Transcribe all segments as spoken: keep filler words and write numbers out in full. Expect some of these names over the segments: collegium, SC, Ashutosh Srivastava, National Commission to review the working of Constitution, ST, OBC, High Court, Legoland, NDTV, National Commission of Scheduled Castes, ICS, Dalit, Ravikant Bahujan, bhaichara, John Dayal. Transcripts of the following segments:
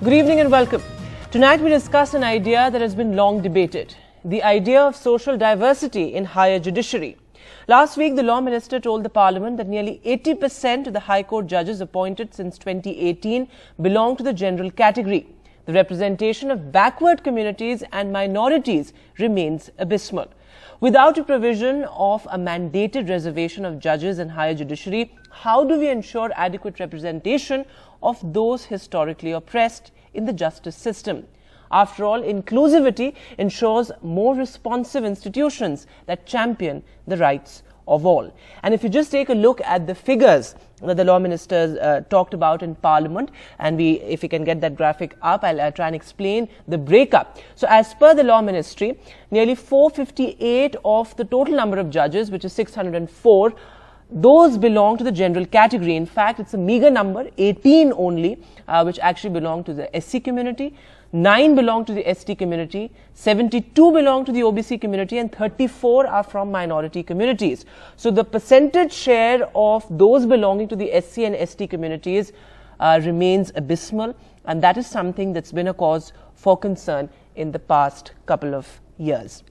Good evening and welcome. Tonight we discuss an idea that has been long debated, the idea of social diversity in higher judiciary. Last week, the Law Minister told the Parliament that nearly eighty percent of the High Court judges appointed since twenty eighteen belong to the general category. The representation of backward communities and minorities remains abysmal. Without a provision of a mandated reservation of judges in higher judiciary, how do we ensure adequate representation of those historically oppressed in the justice system? After all, inclusivity ensures more responsive institutions that champion the rights of all. And if you just take a look at the figures that the Law Ministers uh, talked about in Parliament, and we, if we can get that graphic up, I'll uh, try and explain the breakup. So as per the Law Ministry, nearly four hundred fifty-eight of the total number of judges, which is six hundred four, those belong to the general category. In fact, it's a meager number, eighteen only, uh, which actually belong to the S C community. nine belong to the S T community, seventy-two belong to the O B C community, and thirty-four are from minority communities. So the percentage share of those belonging to the S C and S T communities uh, remains abysmal, and that is something that's been a cause for concern in the past couple of years.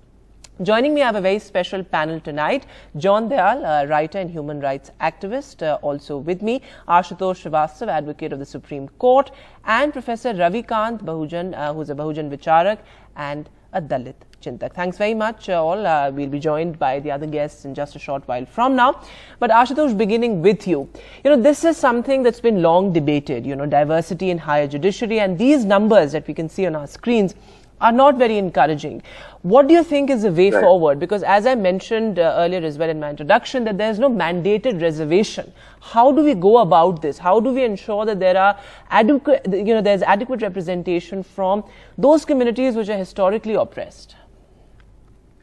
Joining me, I have a very special panel tonight. John Dayal, a writer and human rights activist, uh, also with me. Ashutosh Srivastava, advocate of the Supreme Court, and Professor Ravikant Bahujan, uh, who is a Bahujan Vicharak and a Dalit Chintak. Thanks very much, uh, all. Uh, we'll be joined by the other guests in just a short while from now. But Ashutosh, beginning with you. You know, this is something that's been long debated, you know, diversity in higher judiciary, and these numbers that we can see on our screens are not very encouraging. What do you think is the way right. forward? Because as I mentioned uh, earlier as well in my introduction, that there is no mandated reservation. How do we go about this? How do we ensure that there are adequate, you know, there's adequate representation from those communities which are historically oppressed?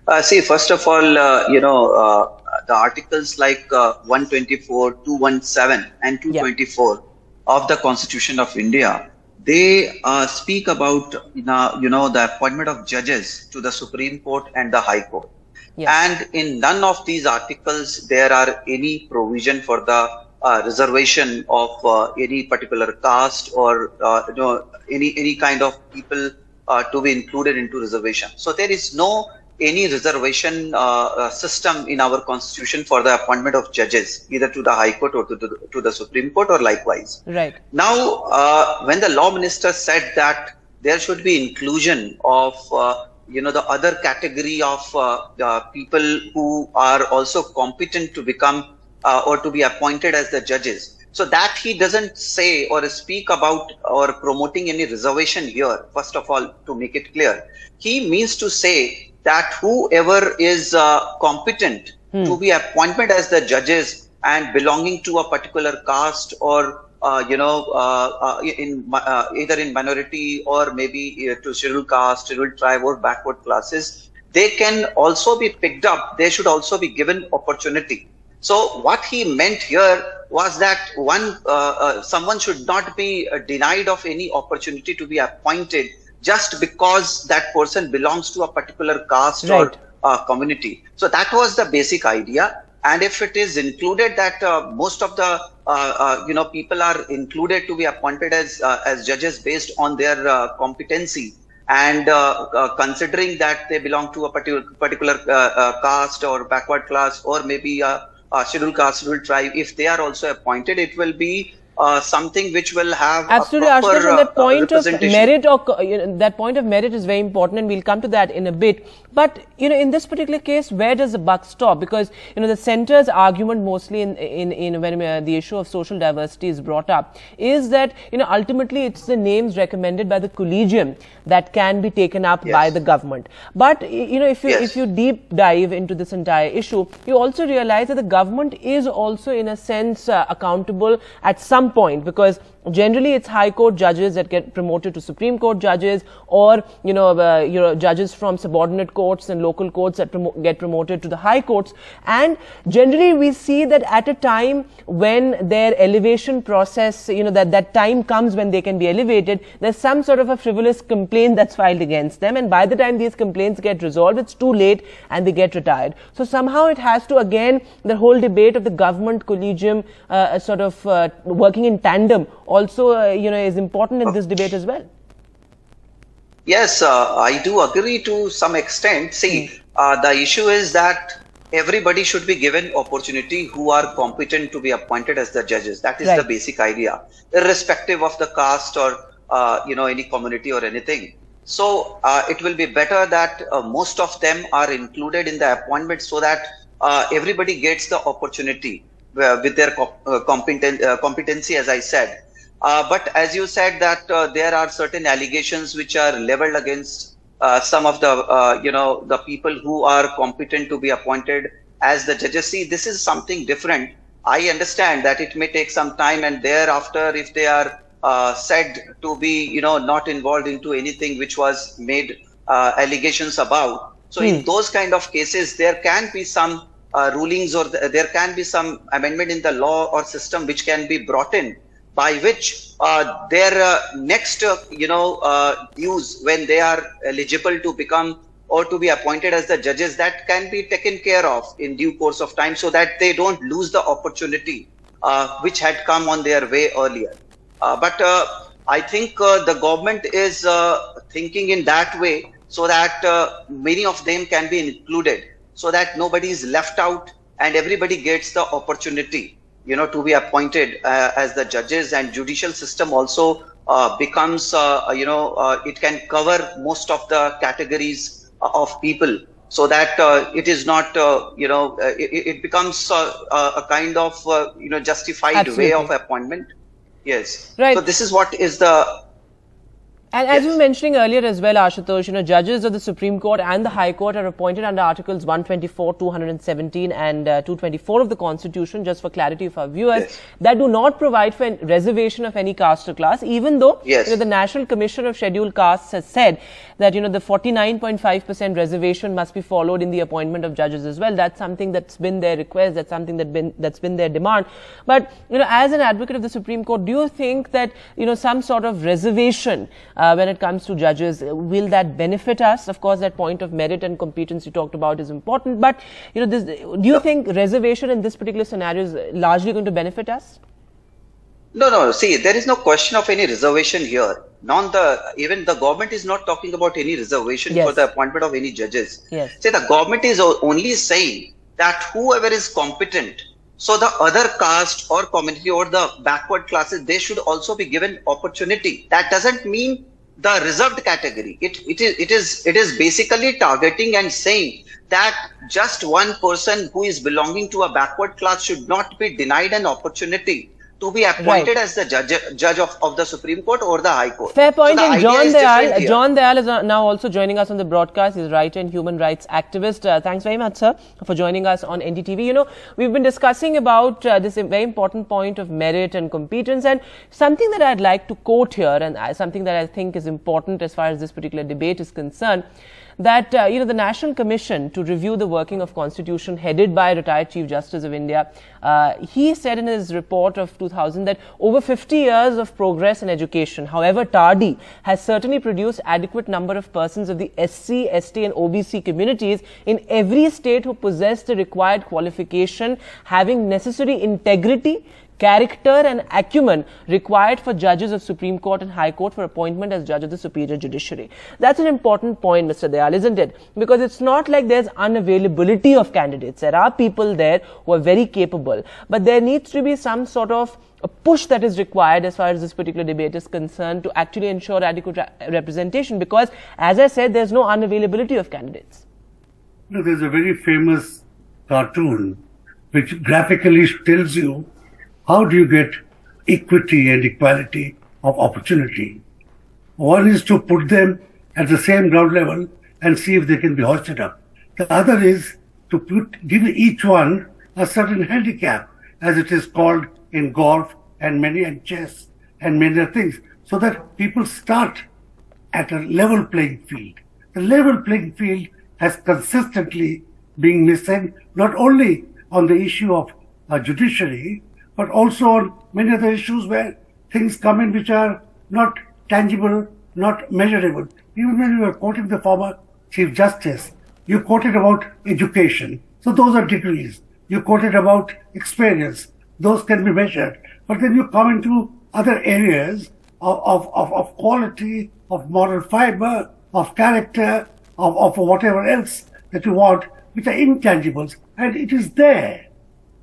Uh, see, first of all, uh, you know, uh, the articles like uh, one twenty-four, two seventeen and two twenty-four yep. of the Constitution of India, they uh, speak about, you know, you know, the appointment of judges to the Supreme Court and the High Court. Yes. And in none of these articles, there are any provision for the uh, reservation of uh, any particular caste or uh, you know, any, any kind of people uh, to be included into reservation. So there is no any reservation uh, system in our constitution for the appointment of judges, either to the High Court or to the, to the Supreme Court or likewise. Right. Now, uh, when the Law Minister said that there should be inclusion of, uh, you know, the other category of uh, the people who are also competent to become uh, or to be appointed as the judges. So that he doesn't say or speak about or promoting any reservation here, first of all, to make it clear. He means to say that whoever is uh, competent hmm. to be appointed as the judges and belonging to a particular caste or, uh, you know, uh, uh, in uh, either in minority or maybe uh, to scheduled caste, scheduled tribe or backward classes, they can also be picked up. They should also be given opportunity. So what he meant here was that one, uh, uh, someone should not be uh, denied of any opportunity to be appointed just because that person belongs to a particular caste right. or uh, community. So that was the basic idea. And if it is included that uh, most of the, uh, uh, you know, people are included to be appointed as, uh, as judges based on their uh, competency and uh, uh, considering that they belong to a particular, particular uh, uh, caste or backward class or maybe a, a scheduled caste, scheduled tribe, if they are also appointed, it will be Uh, something which will have absolutely a proper, Ashutosh, that uh, point uh, of merit or you know, that point of merit is very important, and we'll come to that in a bit. But you know, in this particular case, where does the buck stop? Because you know, the centre's argument mostly in in, in when uh, the issue of social diversity is brought up is that you know ultimately it's the names recommended by the collegium that can be taken up yes. by the government. But you know, if you yes. if you deep dive into this entire issue, you also realize that the government is also in a sense uh, accountable at some point, because generally it's High Court judges that get promoted to Supreme Court judges, or you know, uh, you know, judges from subordinate courts and local courts that promo get promoted to the High Courts. And generally we see that at a time when their elevation process, you know, that that time comes when they can be elevated, there's some sort of a frivolous complaint that's filed against them, and by the time these complaints get resolved, it's too late and they get retired. So somehow it has to, again, the whole debate of the government collegium uh, sort of uh, working in tandem also uh, you know, is important in this debate as well. Yes, uh, I do agree to some extent. See, uh, the issue is that everybody should be given opportunity who are competent to be appointed as the judges. That is right. The basic idea, irrespective of the caste or uh, you know, any community or anything. So uh, it will be better that uh, most of them are included in the appointment, so that uh, everybody gets the opportunity uh, with their co uh, competen uh, competency, as I said. Uh, but as you said that uh, there are certain allegations which are leveled against uh, some of the, uh, you know, the people who are competent to be appointed as the judges. See, this is something different. I understand that it may take some time, and thereafter, if they are uh, said to be, you know, not involved into anything which was made uh, allegations about. So mm. in those kind of cases, there can be some uh, rulings, or th there can be some amendment in the law or system which can be brought in, by which uh, their uh, next, uh, you know, uh, dues when they are eligible to become or to be appointed as the judges, that can be taken care of in due course of time, so that they don't lose the opportunity uh, which had come on their way earlier. Uh, but uh, I think uh, the government is uh, thinking in that way, so that uh, many of them can be included, so that nobody is left out and everybody gets the opportunity, you know, to be appointed uh, as the judges. And judicial system also uh, becomes, uh, you know, uh, it can cover most of the categories of people, so that uh, it is not, uh, you know, uh, it, it becomes uh, a kind of, uh, you know, justified Absolutely. Way of appointment. Yes. Right. So this is what is the... And as yes. you were mentioning earlier as well, Ashutosh, you know, judges of the Supreme Court and the High Court are appointed under Articles one twenty-four, two hundred seventeen and uh, two twenty-four of the Constitution, just for clarity of our viewers, yes. that do not provide for reservation of any caste or class, even though yes. you know, the National Commission of Scheduled Castes has said that, you know, the forty-nine point five percent reservation must be followed in the appointment of judges as well. That's something that's been their request, that's something that been, that's been their demand. But, you know, as an advocate of the Supreme Court, do you think that, you know, some sort of reservation uh, Uh, when it comes to judges, will that benefit us? Of course, that point of merit and competence you talked about is important, but you know, this, do you think reservation in this particular scenario is largely going to benefit us? No, no. See, there is no question of any reservation here. None the even the government is not talking about any reservation yes. for the appointment of any judges. Yes. See, the government is only saying that whoever is competent, so the other caste or community or the backward classes, they should also be given opportunity. That doesn't mean the reserved category. It it is it is it is basically targeting and saying that just one person who is belonging to a backward class should not be denied an opportunity to be appointed right. as the judge judge of, of the Supreme Court or the High Court. Fair point. So and John Dayal, John Dayal is now also joining us on the broadcast. He's a writer and human rights activist. Uh, thanks very much, sir, for joining us on N D T V. You know, we've been discussing about uh, this very important point of merit and competence, and something that I'd like to quote here, and uh, something that I think is important as far as this particular debate is concerned, that, uh, you know, the National Commission to Review the Working of Constitution, headed by retired Chief Justice of India, uh, he said in his report of two thousand that over fifty years of progress in education, however tardy, has certainly produced adequate number of persons of the S C, S T and O B C communities in every state who possess the required qualification, having necessary integrity, character and acumen required for judges of Supreme Court and High Court for appointment as judge of the Superior Judiciary. That's an important point, Mister Dayal, isn't it? Because it's not like there's unavailability of candidates. There are people there who are very capable, but there needs to be some sort of a push that is required as far as this particular debate is concerned to actually ensure adequate representation, because as I said, there's no unavailability of candidates. No, there's a very famous cartoon which graphically tells you how do you get equity and equality of opportunity. One is to put them at the same ground level and see if they can be hoisted up. The other is to put, give each one a certain handicap, as it is called in golf and many and chess and many other things, so that people start at a level playing field. The level playing field has consistently been missing, not only on the issue of uh, judiciary, but also on many other issues where things come in which are not tangible, not measurable. Even when you were quoting the former Chief Justice, you quoted about education. So those are degrees. You quoted about experience. Those can be measured. But then you come into other areas of, of, of, of quality, of moral fiber, of character, of, of whatever else that you want, which are intangibles. And it is there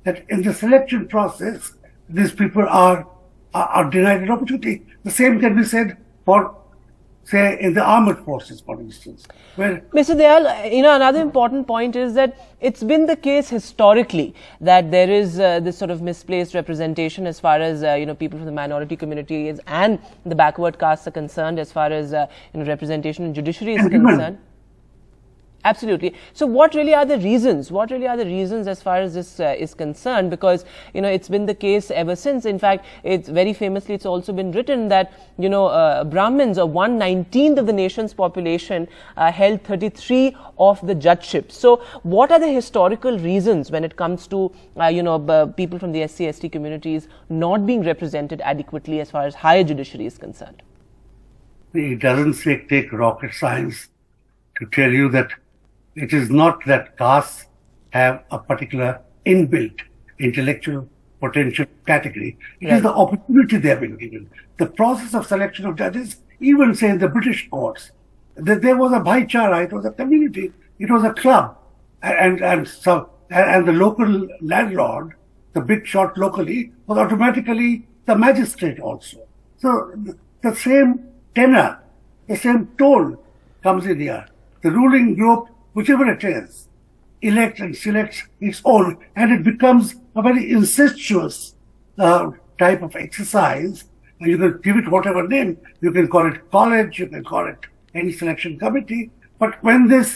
that in the selection process, these people are, are, are denied an opportunity. The same can be said for, say, in the armed forces, for instance. Well, Mister Dayal, you know, another important point is that it's been the case historically that there is uh, this sort of misplaced representation as far as, uh, you know, people from the minority communities and the backward castes are concerned, as far as, uh, you know, representation in judiciary is concerned. Absolutely. So what really are the reasons? What really are the reasons as far as this uh, is concerned? Because, you know, it's been the case ever since. In fact, it's very famously, it's also been written that, you know, uh, Brahmins, or one nineteenth of the nation's population, uh, held thirty-three of the judgeships. So what are the historical reasons when it comes to, uh, you know, b people from the S C S T communities not being represented adequately as far as higher judiciary is concerned? It doesn't take, take rocket science to tell you that it is not that castes have a particular inbuilt intellectual potential category. It right. is the opportunity they have been given. The process of selection of judges, even say in the British courts, that there was a bhaichara, it was a community, it was a club, and and so and, and the local landlord, the big shot locally, was automatically the magistrate also. So the same tenor, the same tone comes in here. The ruling group, whichever it is, elects and selects its own, and it becomes a very incestuous uh, type of exercise. And you can give it whatever name. You can call it college, you can call it any selection committee. But when this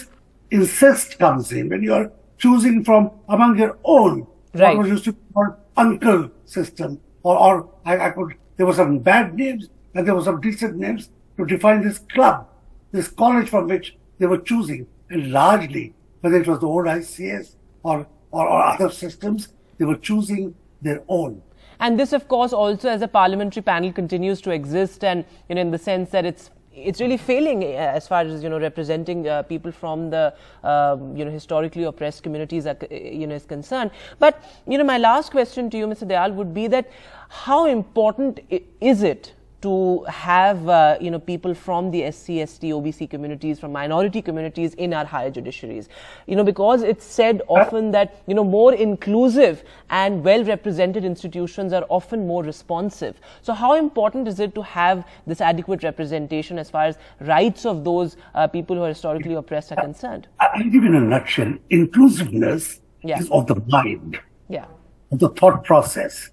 incest comes in, when you are choosing from among your own, right. what was used to be called uncle system, or, or I, I could, there were some bad names and there were some decent names to define this club, this college from which they were choosing. And largely, whether it was the old I C S or, or, or other systems, they were choosing their own. And this, of course, also as a parliamentary panel continues to exist, and, you know, in the sense that it's it's really failing as far as, you know, representing uh, people from the, uh, you know, historically oppressed communities, are, you know, is concerned. But, you know, my last question to you, Mister Dayal, would be that how important is it to have, uh, you know, people from the S C S T, O B C communities, from minority communities in our higher judiciaries? You know, because it's said often that, you know, more inclusive and well-represented institutions are often more responsive. So how important is it to have this adequate representation as far as rights of those uh, people who are historically oppressed are concerned? I'll give you in a nutshell. Inclusiveness yeah. is of the mind, yeah. of the thought process.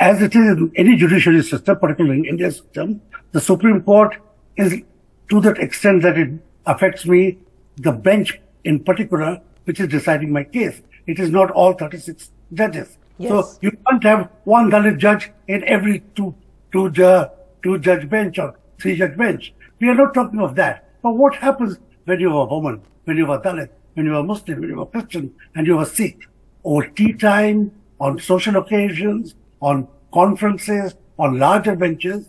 As it is in any judiciary system, particularly in India's system, the Supreme Court is, to that extent that it affects me, the bench in particular, which is deciding my case. It is not all thirty-six judges. Yes. So you can't have one Dalit judge in every two, two, ju two judge bench or three judge bench. We are not talking of that. But what happens when you are a woman, when you are Dalit, when you are Muslim, when you are Christian, and you are Sikh? Over tea time, on social occasions, on conferences, on larger benches,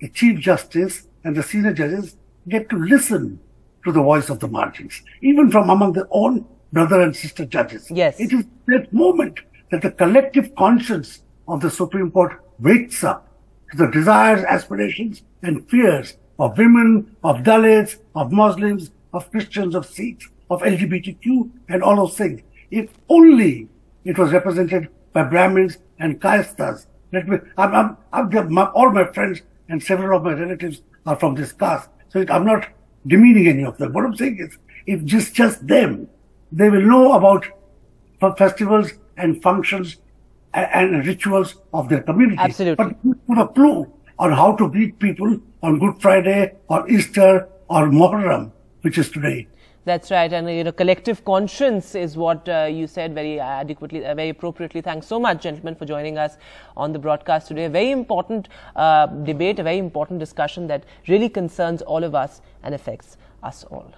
the Chief Justice and the senior judges get to listen to the voice of the margins, even from among their own brother and sister judges. Yes. It is that moment that the collective conscience of the Supreme Court wakes up to the desires, aspirations, and fears of women, of Dalits, of Muslims, of Christians, of Sikhs, of L G B T Q, and all those things. If only it was represented by Brahmins and Kastas. Let me, I'm, I'm, I'm, my, all my friends and several of my relatives are from this caste. So it, I'm not demeaning any of them. What I'm saying is, if just, just them, they will know about festivals and functions and, and rituals of their community. Absolutely. But you put a clue on how to greet people on Good Friday or Easter or Muharram, which is today. That's right, and you know, collective conscience is what uh, you said very adequately, uh, very appropriately. Thanks so much, gentlemen, for joining us on the broadcast today. A very important uh, debate, a very important discussion that really concerns all of us and affects us all.